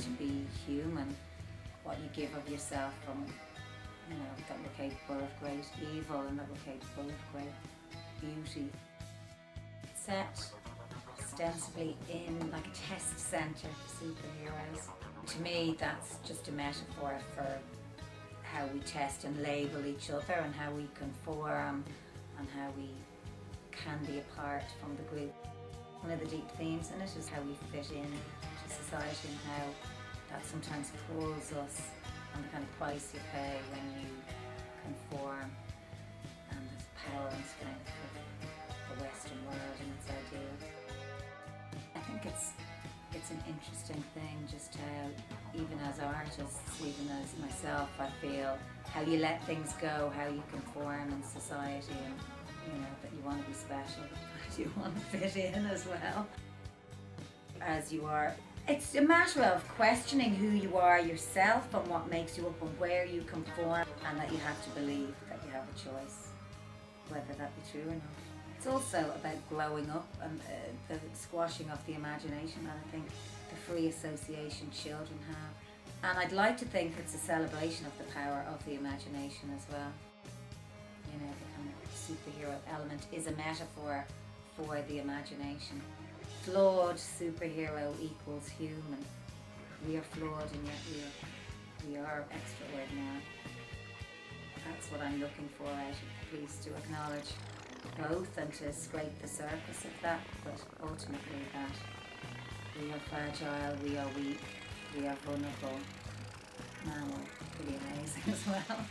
to be human, what you give of yourself from, you know, that we're capable of great evil and that we're capable of great beauty. Set ostensibly in like a test centre for superheroes. To me, that's just a metaphor for how we test and label each other and how we conform and how we can be apart from the group. One of the deep themes in it is how we fit in to society and how that sometimes pulls us, and the kind of price you pay when you conform, and the power and strength of the Western world and its ideals. I think it's an interesting thing, just how, even as artists, even as myself, I feel how you let things go, how you conform in society, and you know that you want to be special, but you want to fit in as well as you are. It's a matter of questioning who you are yourself and what makes you up and where you conform, and that you have to believe that you have a choice, whether that be true or not. It's also about growing up and the squashing of the imagination that I think the free association children have. And I'd like to think it's a celebration of the power of the imagination as well. You know, the kind of superhero element is a metaphor for the imagination. Flawed superhero equals human. We are flawed and yet we are extraordinary. That's what I'm looking for out of the piece, to acknowledge both and to scrape the surface of that, but ultimately that we are fragile, we are weak, we are vulnerable. Man, we're pretty amazing as well.